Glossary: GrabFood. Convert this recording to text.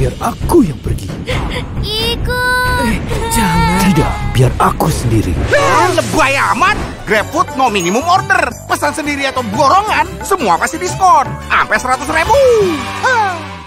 biar aku yang pergi. Ikut. Jangan. Tidak, biar aku sendiri. Lebay amat. GrabFood no minimum order. Pesan sendiri atau borongan, semua pasti diskon. Sampai 100.000.